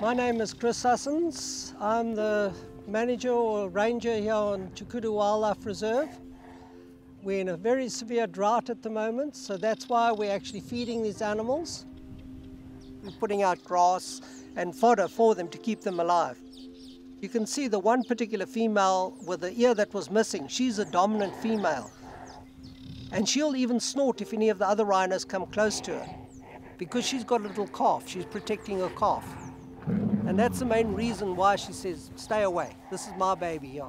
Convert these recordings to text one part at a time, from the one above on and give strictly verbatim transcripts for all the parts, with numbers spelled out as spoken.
My name is Chris Sussons. I'm the manager or ranger here on Chukudu Wildlife Reserve. We're in a very severe drought at the moment, so that's why we're actually feeding these animals. We're putting out grass and fodder for them to keep them alive. You can see the one particular female with the ear that was missing. She's a dominant female. And she'll even snort if any of the other rhinos come close to her. Because she's got a little calf, she's protecting her calf. And that's the main reason why she says, stay away, this is my baby here.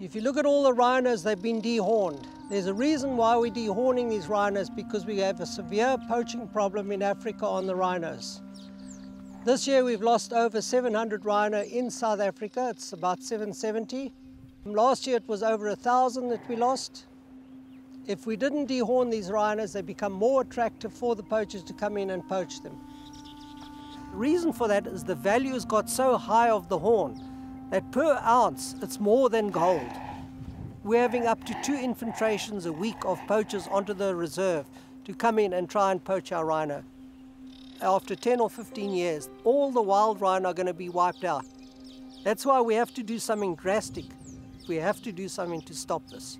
If you look at all the rhinos, they've been dehorned. There's a reason why we're dehorning these rhinos, because we have a severe poaching problem in Africa on the rhinos. This year we've lost over seven hundred rhino in South Africa, it's about seven seventy. Last year it was over one thousand that we lost. If we didn't dehorn these rhinos, they become more attractive for the poachers to come in and poach them. The reason for that is the value has got so high of the horn that per ounce it's more than gold. We're having up to two infiltrations a week of poachers onto the reserve to come in and try and poach our rhino. After ten or fifteen years, all the wild rhino are going to be wiped out. That's why we have to do something drastic. We have to do something to stop this.